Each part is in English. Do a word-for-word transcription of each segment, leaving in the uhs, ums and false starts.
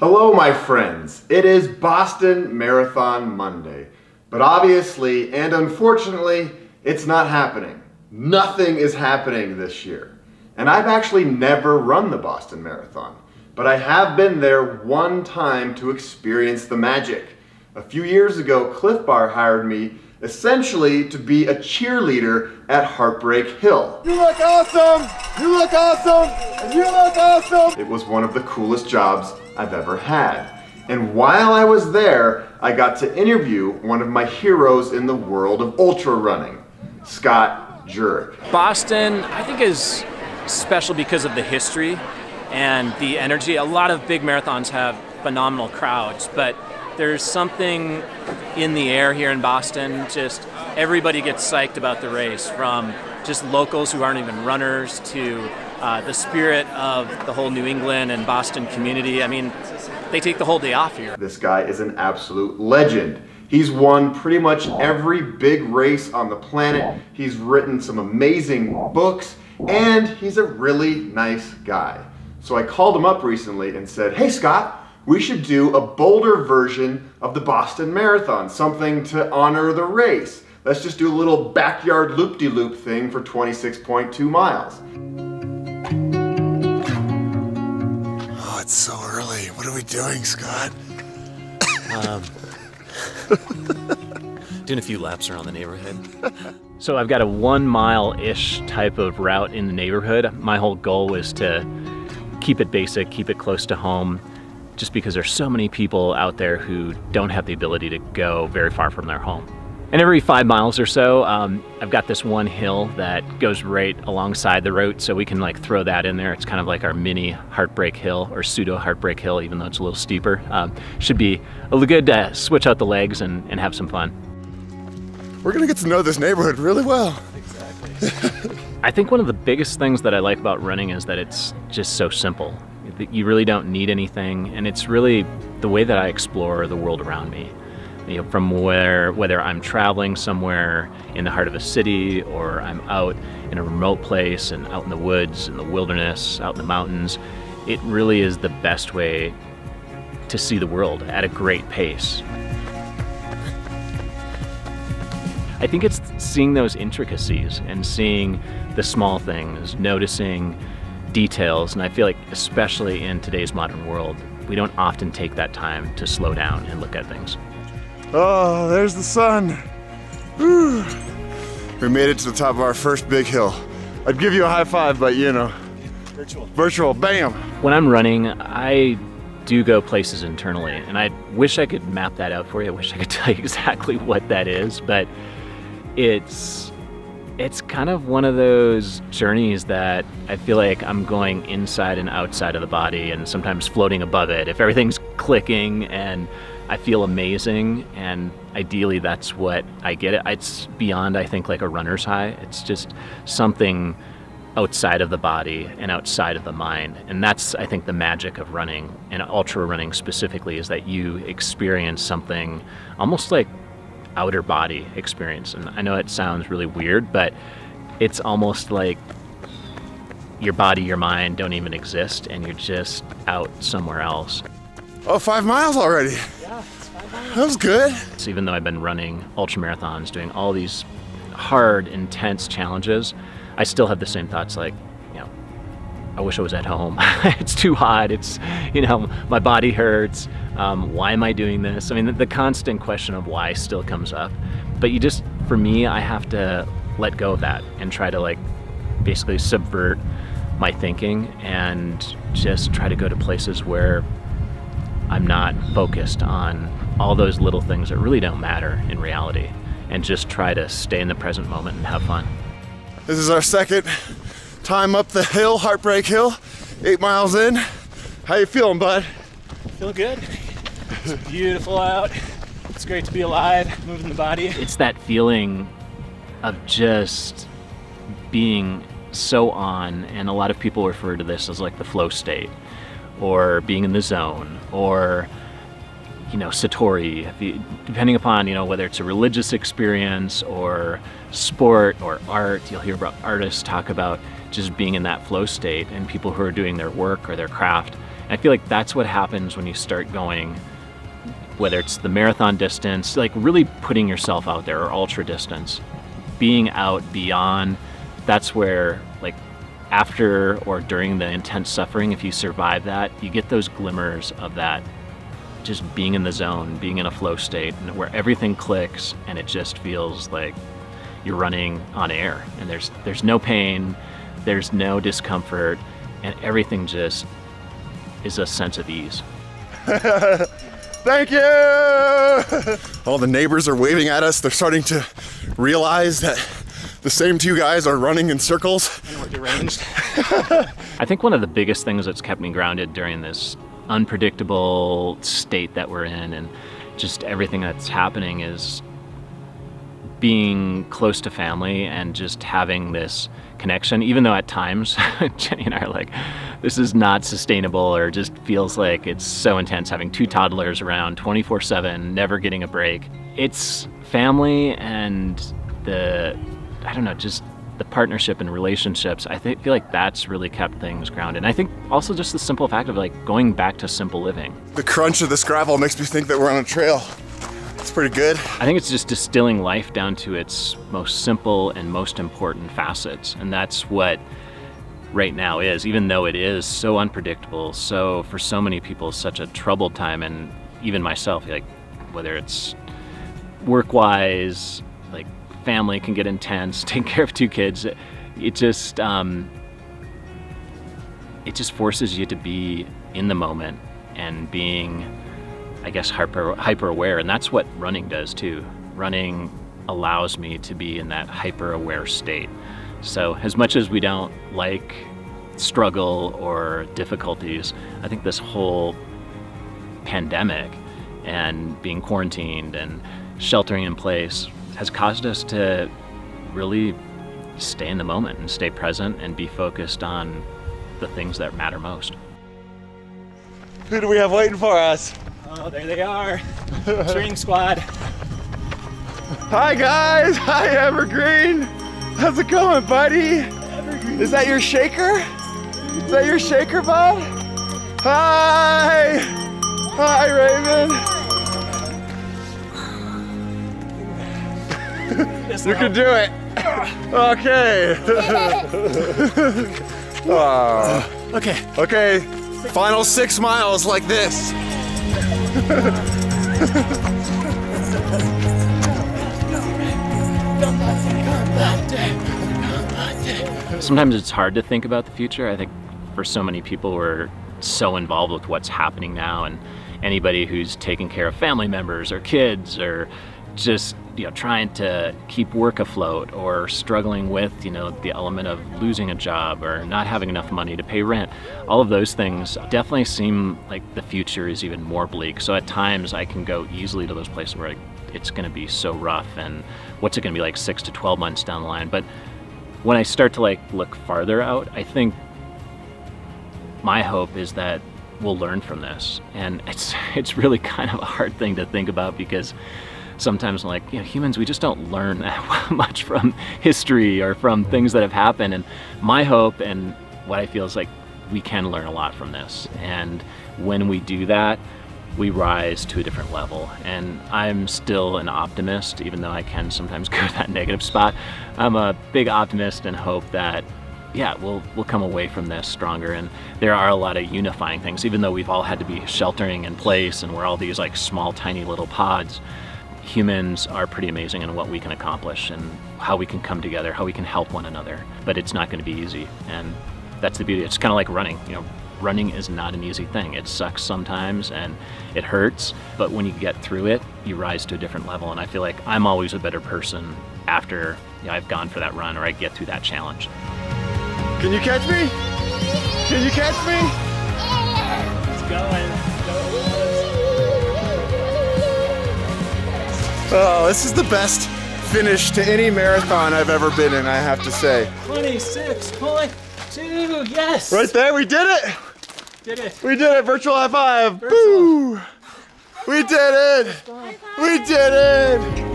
Hello my friends, it is Boston Marathon Monday, but obviously and unfortunately it's not happening. Nothing is happening this year, and I've actually never run the Boston Marathon, but I have been there one time to experience the magic. A few years ago, Clif Bar hired me essentially to be a cheerleader at Heartbreak Hill. You look awesome! You look awesome! And you look awesome! It was one of the coolest jobs I've ever had. And while I was there, I got to interview one of my heroes in the world of ultra running, Scott Jurek. Boston, I think, is special because of the history and the energy. A lot of big marathons have phenomenal crowds, but there's something in the air here in Boston. Just everybody gets psyched about the race, from just locals who aren't even runners to uh, the spirit of the whole New England and Boston community. I mean, they take the whole day off here. This guy is an absolute legend. He's won pretty much every big race on the planet. He's written some amazing books, and he's a really nice guy. So I called him up recently and said, "Hey Scott, we should do a bolder version of the Boston Marathon, something to honor the race. Let's just do a little backyard loop-de-loop thing for twenty-six point two miles. Oh, it's so early. What are we doing, Scott? um, doing a few laps around the neighborhood. So I've got a one-mile-ish type of route in the neighborhood. My whole goal was to keep it basic, keep it close to home, just because there's so many people out there who don't have the ability to go very far from their home. And every five miles or so, um, I've got this one hill that goes right alongside the route, so we can like throw that in there. It's kind of like our mini Heartbreak Hill, or pseudo Heartbreak Hill, even though it's a little steeper. Um, should be a good to switch out the legs and, and have some fun. We're gonna get to know this neighborhood really well. Exactly. I think one of the biggest things that I like about running is that it's just so simple. You really don't need anything, and it's really the way that I explore the world around me. You know, from where, whether I'm traveling somewhere in the heart of a city, or I'm out in a remote place and out in the woods, in the wilderness, out in the mountains, it really is the best way to see the world at a great pace. I think it's seeing those intricacies and seeing the small things, noticing details, and I feel like especially in today's modern world, we don't often take that time to slow down and look at things. Oh, there's the sun. Whew. We made it to the top of our first big hill. I'd give you a high five, but you know. Virtual. Virtual, bam. When I'm running, I do go places internally, and I wish I could map that out for you. I wish I could tell you exactly what that is, but it's It's kind of one of those journeys that I feel like I'm going inside and outside of the body, and sometimes floating above it. If everything's clicking and I feel amazing, and ideally that's what I get. It's beyond, I think, like a runner's high. It's just something outside of the body and outside of the mind. And that's, I think, the magic of running, and ultra running specifically, is that you experience something almost like outer body experience. And I know it sounds really weird, but it's almost like your body, your mind don't even exist, and you're just out somewhere else. Oh, five miles already. Yeah, it's five miles. That was good. So even though I've been running ultra marathons, doing all these hard, intense challenges, I still have the same thoughts like, you know, I wish I was at home. It's too hot. It's, you know, my body hurts. Um, why am I doing this? I mean, the, the constant question of why still comes up, but you just, for me, I have to let go of that and try to like basically subvert my thinking and just try to go to places where I'm not focused on all those little things that really don't matter in reality, and just try to stay in the present moment and have fun. This is our second time up the hill, Heartbreak Hill, eight miles in. How you feeling, bud? Feel good. It's beautiful out. It's great to be alive, moving the body. It's that feeling of just being so on, and a lot of people refer to this as like the flow state, or being in the zone, or, you know, Satori, depending upon, you know, whether it's a religious experience or sport or art. You'll hear about artists talk about just being in that flow state, and people who are doing their work or their craft. I feel like that's what happens when you start going, whether it's the marathon distance, like really putting yourself out there, or ultra distance, being out beyond. That's where, like, after or during the intense suffering, if you survive that, you get those glimmers of that, just being in the zone, being in a flow state, and where everything clicks and it just feels like you're running on air, and there's there's no pain, there's no discomfort, and everything just is a sense of ease. Thank you! All the neighbors are waving at us. They're starting to realize that the same two guys are running in circles. And we're deranged. I think one of the biggest things that's kept me grounded during this unpredictable state that we're in and just everything that's happening is being close to family and just having this connection, even though at times Jenny and I are like, this is not sustainable, or just feels like it's so intense having two toddlers around twenty-four seven, never getting a break. It's family and the, I don't know, just the partnership and relationships. I think, feel like that's really kept things grounded. And I think also just the simple fact of like going back to simple living. The crunch of this gravel makes me think that we're on a trail. It's pretty good. I think it's just distilling life down to its most simple and most important facets. And that's what right now is, even though it is so unpredictable. So for so many people, such a troubled time. And even myself, like whether it's work-wise, like family can get intense, taking care of two kids. It just, um, it just forces you to be in the moment and being, I guess, hyper, hyper aware, and that's what running does too. Running allows me to be in that hyper aware state. So as much as we don't like struggle or difficulties, I think this whole pandemic and being quarantined and sheltering in place has caused us to really stay in the moment and stay present and be focused on the things that matter most. Who do we have waiting for us? Oh, there they are, cheering squad. Hi guys, hi Evergreen. How's it going, buddy? Evergreen. Is that your shaker? Is that your shaker, bud? Hi, hi Raven. You can do it. Okay. Oh. Okay. Okay, final six miles like this. Sometimes it's hard to think about the future. I think for so many people, we're so involved with what's happening now, and anybody who's taking care of family members or kids or just, you know, trying to keep work afloat or struggling with, you know, the element of losing a job or not having enough money to pay rent. All of those things definitely seem like the future is even more bleak. So at times I can go easily to those places where it's going to be so rough and what's it going to be like six to twelve months down the line. But when I start to like look farther out, I think my hope is that we'll learn from this. And it's, it's really kind of a hard thing to think about, because sometimes I'm like, you know, humans, we just don't learn that much from history or from things that have happened. And my hope and what I feel is like we can learn a lot from this. And when we do that, we rise to a different level. And I'm still an optimist, even though I can sometimes go to that negative spot. I'm a big optimist and hope that, yeah, we'll, we'll come away from this stronger. And there are a lot of unifying things, even though we've all had to be sheltering in place and we're all these like small, tiny little pods. Humans are pretty amazing in what we can accomplish and how we can come together, how we can help one another. But it's not going to be easy, and that's the beauty. It's kind of like running. You know, running is not an easy thing. It sucks sometimes and it hurts, but when you get through it, you rise to a different level. And I feel like I'm always a better person after, you know, I've gone for that run or I get through that challenge. Can you catch me? Can you catch me? Yeah. It's going. Oh, this is the best finish to any marathon I've ever been in, I have to say. twenty-six point two, yes! Right there, we did it! Did it. We did it, virtual high five! Virtual. Boo! We did it! High five. We did it!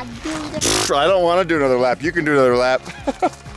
I do the. I don't want to do another lap. You can do another lap.